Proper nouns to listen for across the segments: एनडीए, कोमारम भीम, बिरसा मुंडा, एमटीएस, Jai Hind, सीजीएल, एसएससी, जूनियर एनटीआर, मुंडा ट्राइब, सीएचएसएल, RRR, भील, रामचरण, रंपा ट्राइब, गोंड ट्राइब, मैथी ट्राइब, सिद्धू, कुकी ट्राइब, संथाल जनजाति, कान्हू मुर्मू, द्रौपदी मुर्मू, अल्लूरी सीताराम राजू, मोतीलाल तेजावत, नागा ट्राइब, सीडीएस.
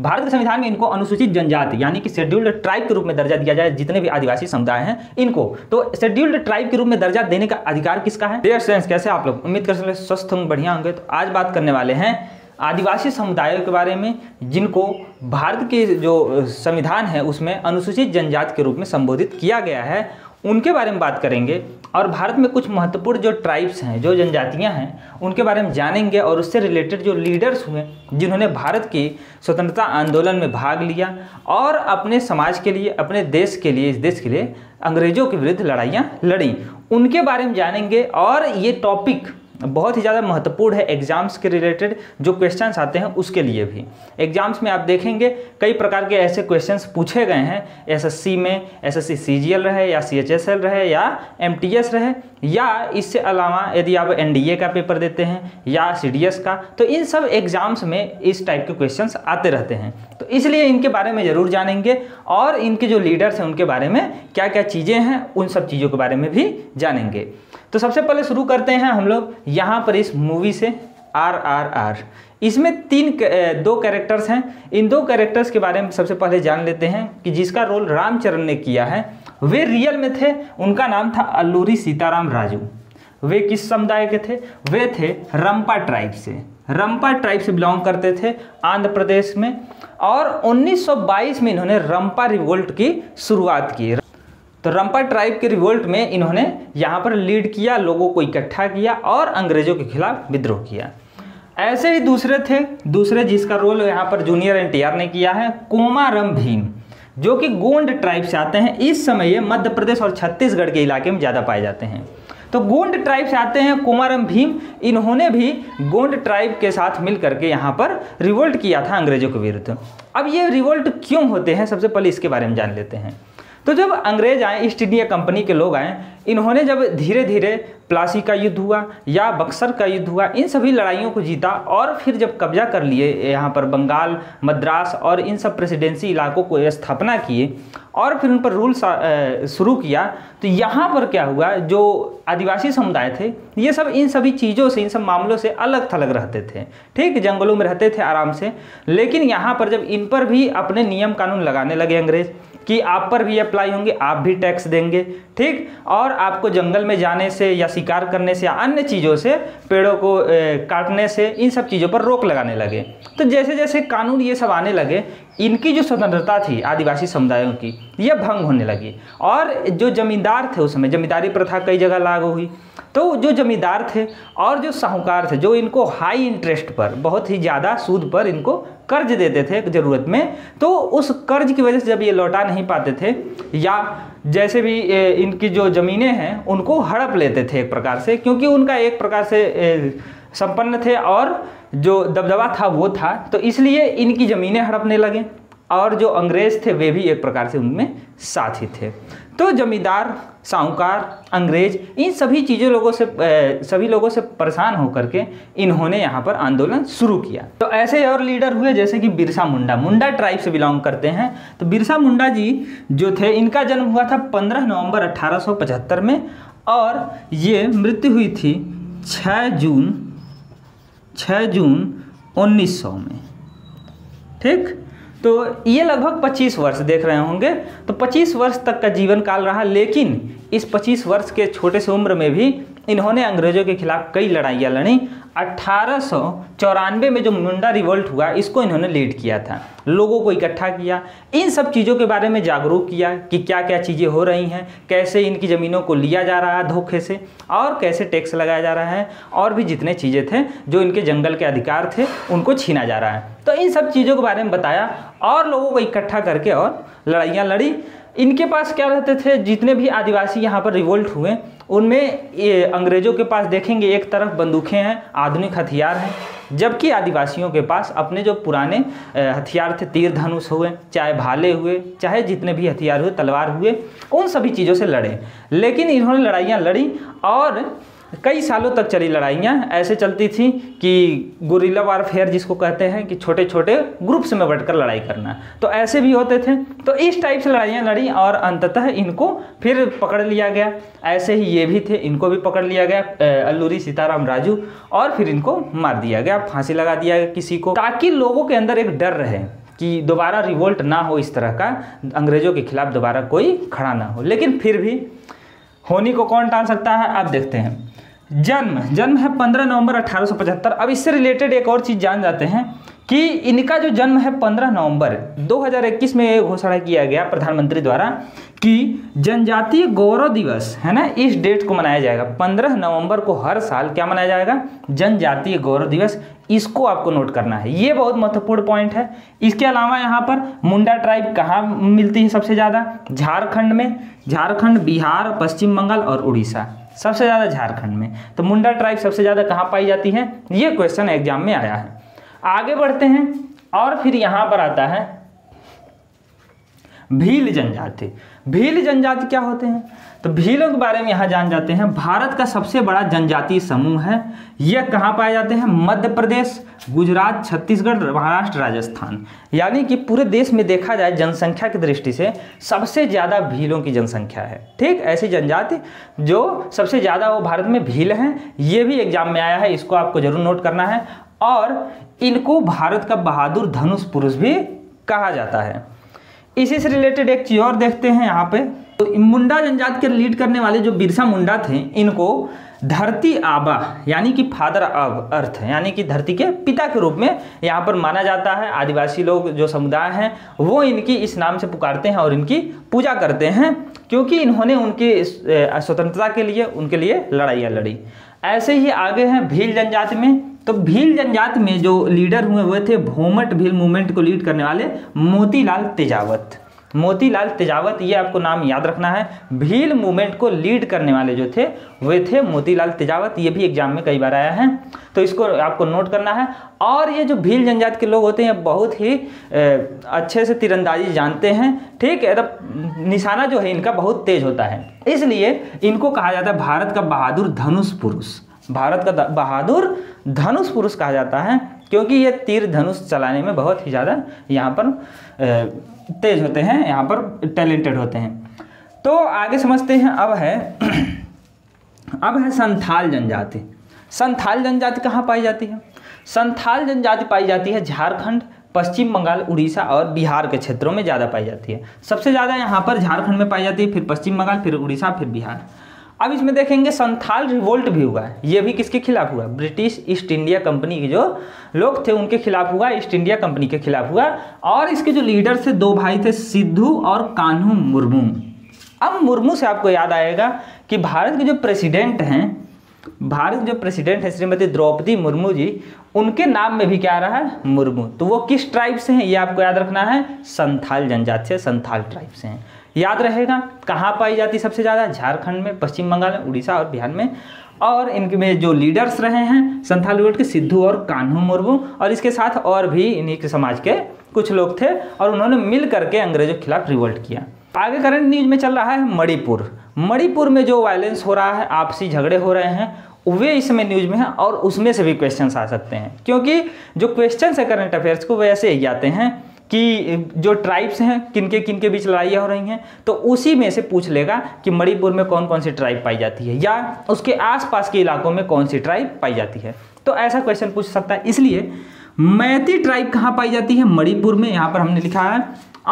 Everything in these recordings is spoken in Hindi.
भारत के संविधान में इनको अनुसूचित जनजाति यानी कि शेड्यूल्ड ट्राइब के रूप में दर्जा दिया जाए, जितने भी आदिवासी समुदाय हैं इनको। तो शेड्यूल्ड ट्राइब के रूप में दर्जा देने का अधिकार किसका है? डियर फ्रेंड्स, कैसे आप लोग? उम्मीद कर सकते स्वस्थ होंगे, बढ़िया होंगे। तो आज बात करने वाले हैं आदिवासी समुदायों के बारे में जिनको भारत के जो संविधान है उसमें अनुसूचित जनजाति के रूप में संबोधित किया गया है, उनके बारे में बात करेंगे। और भारत में कुछ महत्वपूर्ण जो ट्राइब्स हैं, जो जनजातियां हैं, उनके बारे में जानेंगे और उससे रिलेटेड जो लीडर्स हुए जिन्होंने भारत के स्वतंत्रता आंदोलन में भाग लिया और अपने समाज के लिए, अपने देश के लिए, इस देश के लिए अंग्रेज़ों के विरुद्ध लड़ाइयाँ लड़ी, उनके बारे में जानेंगे। और ये टॉपिक बहुत ही ज़्यादा महत्वपूर्ण है एग्जाम्स के रिलेटेड, जो क्वेश्चंस आते हैं उसके लिए भी। एग्जाम्स में आप देखेंगे कई प्रकार के ऐसे क्वेश्चंस पूछे गए हैं, एसएससी में एसएससी सीजीएल रहे या सीएचएसएल रहे या एमटीएस रहे, या इससे अलावा यदि आप एनडीए का पेपर देते हैं या सीडीएस का, तो इन सब एग्जाम्स में इस टाइप के क्वेश्चंस आते रहते हैं। तो इसलिए इनके बारे में ज़रूर जानेंगे और इनके जो लीडर्स हैं उनके बारे में क्या क्या चीज़ें हैं उन सब चीज़ों के बारे में भी जानेंगे। तो सबसे पहले शुरू करते हैं हम लोग यहाँ पर इस मूवी से, RRR। इसमें दो कैरेक्टर्स हैं, इन दो कैरेक्टर्स के बारे में सबसे पहले जान लेते हैं कि जिसका रोल रामचरण ने किया है वे रियल में थे, उनका नाम था अल्लूरी सीताराम राजू। वे किस समुदाय के थे? वे थे रंपा ट्राइब से, रंपा ट्राइब से बिलोंग करते थे आंध्र प्रदेश में। और 1922 में इन्होंने रंपा रिवोल्ट की शुरुआत की। तो रंपा ट्राइब के रिवोल्ट में इन्होंने यहाँ पर लीड किया, लोगों को इकट्ठा किया और अंग्रेजों के खिलाफ विद्रोह किया। ऐसे ही दूसरे थे, दूसरे जिसका रोल यहाँ पर जूनियर एनटीआर ने किया है, कोमारम भीम, जो कि गोंड ट्राइब से आते हैं। इस समय ये मध्य प्रदेश और छत्तीसगढ़ के इलाके में ज़्यादा पाए जाते हैं। तो गोंड ट्राइब से आते हैं कोमारम भीम, इन्होंने भी गोंड ट्राइब के साथ मिल करके यहाँ पर रिवोल्ट किया था अंग्रेजों के विरुद्ध। अब ये रिवोल्ट क्यों होते हैं, सबसे पहले इसके बारे में जान लेते हैं। तो जब अंग्रेज आए, ईस्ट इंडिया कंपनी के लोग आए, इन्होंने जब धीरे धीरे प्लासी का युद्ध हुआ या बक्सर का युद्ध हुआ, इन सभी लड़ाइयों को जीता और फिर जब कब्जा कर लिए यहाँ पर बंगाल, मद्रास और इन सब प्रेसिडेंसी इलाकों को स्थापना किए और फिर उन पर रूल शुरू किया, तो यहाँ पर क्या हुआ, जो आदिवासी समुदाय थे ये सब इन सभी चीज़ों से, इन सब मामलों से अलग थलग रहते थे। ठीक, जंगलों में रहते थे आराम से, लेकिन यहाँ पर जब इन पर भी अपने नियम कानून लगाने लगे अंग्रेज कि आप पर भी अप्लाई होंगे, आप भी टैक्स देंगे, ठीक, और आपको जंगल में जाने से या शिकार करने से या अन्य चीज़ों से, पेड़ों को काटने से, इन सब चीज़ों पर रोक लगाने लगे। तो जैसे जैसे कानून ये सब आने लगे, इनकी जो स्वतंत्रता थी आदिवासी समुदायों की, ये भंग होने लगी। और जो जमींदार थे, उस समय जमींदारी प्रथा कई जगह लागू हुई, तो जो जमींदार थे और जो साहूकार थे, जो इनको हाई इंटरेस्ट पर, बहुत ही ज़्यादा सूद पर इनको कर्ज देते थे ज़रूरत में, तो उस कर्ज की वजह से जब ये लौटा नहीं पाते थे या जैसे भी इनकी जो ज़मीनें हैं उनको हड़प लेते थे एक प्रकार से, क्योंकि उनका एक प्रकार से संपन्न थे और जो दबदबा था वो था, तो इसलिए इनकी ज़मीनें हड़पने लगे। और जो अंग्रेज़ थे वे भी एक प्रकार से उनमें साथी थे। तो जमींदार, साहूकार, अंग्रेज, इन सभी लोगों से परेशान होकर के इन्होंने यहाँ पर आंदोलन शुरू किया। तो ऐसे और लीडर हुए जैसे कि बिरसा मुंडा, मुंडा ट्राइब से बिलोंग करते हैं। तो बिरसा मुंडा जी जो थे, इनका जन्म हुआ था 15 नवंबर 1875 में और ये मृत्यु हुई थी 6 जून 1900 में। ठीक, तो ये लगभग 25 वर्ष देख रहे होंगे, तो 25 वर्ष तक का जीवन काल रहा। लेकिन इस 25 वर्ष के छोटे से उम्र में भी इन्होंने अंग्रेज़ों के खिलाफ कई लड़ाइयाँ लड़ी। 1894 में जो मुंडा रिवोल्ट हुआ, इसको इन्होंने लीड किया था, लोगों को इकट्ठा किया, इन सब चीज़ों के बारे में जागरूक किया कि क्या क्या चीज़ें हो रही हैं, कैसे इनकी ज़मीनों को लिया जा रहा है धोखे से और कैसे टैक्स लगाया जा रहा है, और भी जितने चीज़ें थे जो इनके जंगल के अधिकार थे उनको छीना जा रहा है, तो इन सब चीज़ों के बारे में बताया और लोगों को इकट्ठा करके और लड़ाइयाँ लड़ी। इनके पास क्या रहते थे, जितने भी आदिवासी यहाँ पर रिवोल्ट हुए उनमें ये अंग्रेज़ों के पास देखेंगे एक तरफ बंदूकें हैं, आधुनिक हथियार हैं, जबकि आदिवासियों के पास अपने जो पुराने हथियार थे, तीर धनुष हुए, चाहे भाले हुए, चाहे जितने भी हथियार हुए, तलवार हुए, उन सभी चीज़ों से लड़े। लेकिन इन्होंने लड़ाइयाँ लड़ी और कई सालों तक चली लड़ाइयाँ। ऐसे चलती थी कि गुरिल्ला वारफेयर जिसको कहते हैं, कि छोटे छोटे ग्रुप्स में बढ़कर लड़ाई करना, तो ऐसे भी होते थे। तो इस टाइप से लड़ाइयाँ लड़ी और अंततः इनको फिर पकड़ लिया गया। ऐसे ही ये भी थे, इनको भी पकड़ लिया गया, अल्लूरी सीताराम राजू, और फिर इनको मार दिया गया, फांसी लगा दिया गया किसी को, ताकि लोगों के अंदर एक डर रहे कि दोबारा रिवोल्ट ना हो, इस तरह का अंग्रेज़ों के खिलाफ दोबारा कोई खड़ा ना हो। लेकिन फिर भी होनी को कौन टाल सकता है, आप देखते हैं। जन्म है 15 नवंबर 1875। अब इससे रिलेटेड एक और चीज़ जान जाते हैं कि इनका जो जन्म है 15 नवंबर 2021 में घोषणा किया गया प्रधानमंत्री द्वारा कि जनजातीय गौरव दिवस है ना, इस डेट को मनाया जाएगा 15 नवंबर को। हर साल क्या मनाया जाएगा, जनजातीय गौरव दिवस। इसको आपको नोट करना है, ये बहुत महत्वपूर्ण पॉइंट है। इसके अलावा यहाँ पर मुंडा ट्राइब कहाँ मिलती है सबसे ज़्यादा, झारखंड में। झारखंड, बिहार, पश्चिम बंगाल और उड़ीसा, सबसे ज़्यादा झारखंड में। तो मुंडा ट्राइब सबसे ज़्यादा कहाँ पाई जाती है, ये क्वेश्चन एग्जाम में आया है। आगे बढ़ते हैं और फिर यहाँ पर आता है भील जनजाति। भील जनजाति क्या होते हैं, तो भीलों के बारे में यहाँ जान जाते हैं। भारत का सबसे बड़ा जनजातीय समूह है। यह कहाँ पाए जाते हैं, मध्य प्रदेश, गुजरात, छत्तीसगढ़, महाराष्ट्र, राजस्थान। यानी कि पूरे देश में देखा जाए जनसंख्या की दृष्टि से सबसे ज़्यादा भीलों की जनसंख्या है। ठीक, ऐसी जनजाति जो सबसे ज़्यादा वो भारत में भील हैं, ये भी एग्जाम में आया है, इसको आपको जरूर नोट करना है। और इनको भारत का बहादुर धनुष पुरुष भी कहा जाता है। इसी से रिलेटेड एक चीज और देखते हैं यहाँ पे, तो मुंडा जनजाति के लीड करने वाले जो बिरसा मुंडा थे, इनको धरती आबा यानी कि फादर ऑफ अर्थ, यानी कि धरती के पिता के रूप में यहाँ पर माना जाता है। आदिवासी लोग जो समुदाय हैं वो इनकी इस नाम से पुकारते हैं और इनकी पूजा करते हैं, क्योंकि इन्होंने उनकी स्वतंत्रता के लिए, उनके लिए लड़ाइयाँ लड़ी। ऐसे ही आगे हैं भील जनजाति में, तो भील जनजाति में जो लीडर हुए हुए थे, भोमट भील मूवमेंट को लीड करने वाले मोतीलाल तेजावत। मोतीलाल तेजावत, ये आपको नाम याद रखना है। भील मूवमेंट को लीड करने वाले जो थे वे थे मोतीलाल तेजावत। ये भी एग्जाम में कई बार आया है, तो इसको आपको नोट करना है। और ये जो भील जनजाति के लोग होते हैं, बहुत ही अच्छे से तीरंदाजी जानते हैं। ठीक है, तो निशाना जो है इनका बहुत तेज होता है, इसलिए इनको कहा जाता है भारत का बहादुर धनुष पुरुष। भारत का बहादुर धनुष पुरुष कहा जाता है, क्योंकि ये तीर धनुष चलाने में बहुत ही ज़्यादा यहाँ पर तेज होते हैं, यहाँ पर टैलेंटेड होते हैं। तो आगे समझते हैं, अब है संथाल जनजाति। संथाल जनजाति कहाँ पाई जाती है, संथाल जनजाति पाई जाती है झारखंड, पश्चिम बंगाल, उड़ीसा और बिहार के क्षेत्रों में ज़्यादा पाई जाती है। सबसे ज़्यादा यहाँ पर झारखंड में पाई जाती है, फिर पश्चिम बंगाल, फिर उड़ीसा, फिर बिहार। अब इसमें देखेंगे संथाल रिवोल्ट भी हुआ है, ये भी किसके खिलाफ हुआ, ब्रिटिश ईस्ट इंडिया कंपनी के जो लोग थे उनके खिलाफ हुआ, ईस्ट इंडिया कंपनी के खिलाफ हुआ। और इसके जो लीडर थे, दो भाई थे, सिद्धू और कान्हू मुर्मू। अब मुर्मू से आपको याद आएगा कि भारत के जो प्रेसिडेंट हैं, श्रीमती द्रौपदी मुर्मू जी, उनके नाम में भी क्या आ रहा है, मुर्मू। तो वो किस ट्राइब से हैं, ये आपको याद रखना है, संथाल जनजाति से, संथाल ट्राइब से हैं। याद रहेगा कहाँ पाई जाती सबसे ज़्यादा, झारखंड में, पश्चिम बंगाल में, उड़ीसा और बिहार में। और इनके में जो लीडर्स रहे हैं संथाल रिवोल्ट के, सिद्धू और कान्हू मुर्मू, और इसके साथ और भी इन्हीं के समाज के कुछ लोग थे और उन्होंने मिल करके अंग्रेजों के खिलाफ रिवोल्ट किया। आगे करंट न्यूज में चल रहा है मणिपुर। मणिपुर में जो वायलेंस हो रहा है, आपसी झगड़े हो रहे हैं, वे इस समय न्यूज में हैं और उसमें से भी क्वेश्चंस आ सकते हैं, क्योंकि जो क्वेश्चंस है करंट अफेयर्स को वैसे ही आते हैं कि जो ट्राइब्स हैं किनके बीच लड़ाइयाँ हो रही हैं, तो उसी में से पूछ लेगा कि मणिपुर में कौन कौन सी ट्राइब पाई जाती है या उसके आसपास के इलाकों में कौन सी ट्राइब पाई जाती है, तो ऐसा क्वेश्चन पूछ सकता है। इसलिए मैथी ट्राइब कहाँ पाई जाती है, मणिपुर में, यहाँ पर हमने लिखा है।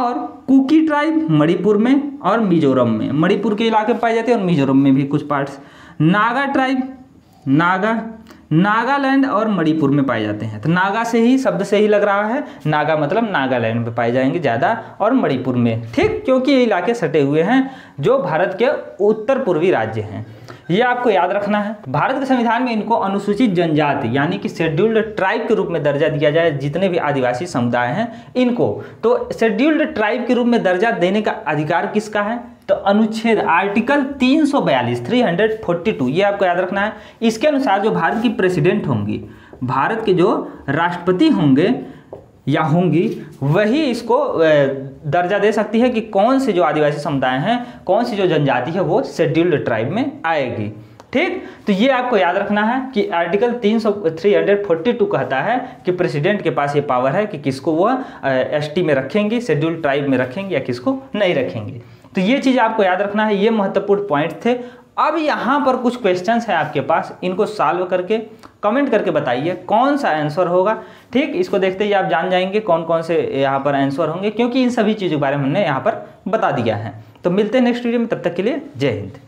और कुकी ट्राइब मणिपुर में और मिजोरम में, मणिपुर के इलाके में पाई जाती है और मिजोरम में भी कुछ पार्ट्स। नागा ट्राइब, नागालैंड और मणिपुर में पाए जाते हैं। तो नागा से ही, शब्द से ही लग रहा है, नागा मतलब नागालैंड में पाए जाएंगे ज़्यादा और मणिपुर में। ठीक, क्योंकि ये इलाके सटे हुए हैं जो भारत के उत्तर पूर्वी राज्य हैं, ये आपको याद रखना है। भारत के संविधान में इनको अनुसूचित जनजाति यानी कि शेड्यूल्ड ट्राइब के रूप में दर्जा दिया जाए, जितने भी आदिवासी समुदाय हैं इनको, तो शेड्यूल्ड ट्राइब के रूप में दर्जा देने का अधिकार किसका है, तो अनुच्छेद आर्टिकल 342 ये आपको याद रखना है। इसके अनुसार जो भारत की प्रेसिडेंट होंगी, भारत के जो राष्ट्रपति होंगे या होंगी, वही इसको दर्जा दे सकती है कि कौन से जो आदिवासी समुदाय हैं, कौन सी जो जनजाति है वो शेड्यूल्ड ट्राइब में आएगी। ठीक, तो ये आपको याद रखना है कि आर्टिकल 342 कहता है कि प्रेसिडेंट के पास ये पावर है कि किसको वह एसटी में रखेंगी, शेड्यूल्ड ट्राइब में रखेंगी या किसको नहीं रखेंगी। तो ये चीज़ आपको याद रखना है, ये महत्वपूर्ण पॉइंट थे। अब यहाँ पर कुछ क्वेश्चंस हैं आपके पास, इनको सॉल्व करके कमेंट करके बताइए कौन सा आंसर होगा। ठीक, इसको देखते ही आप जान जाएंगे कौन कौन से यहाँ पर आंसर होंगे, क्योंकि इन सभी चीज़ों के बारे में हमने यहाँ पर बता दिया है। तो मिलते हैं नेक्स्ट वीडियो में, तब तक के लिए जय हिंद।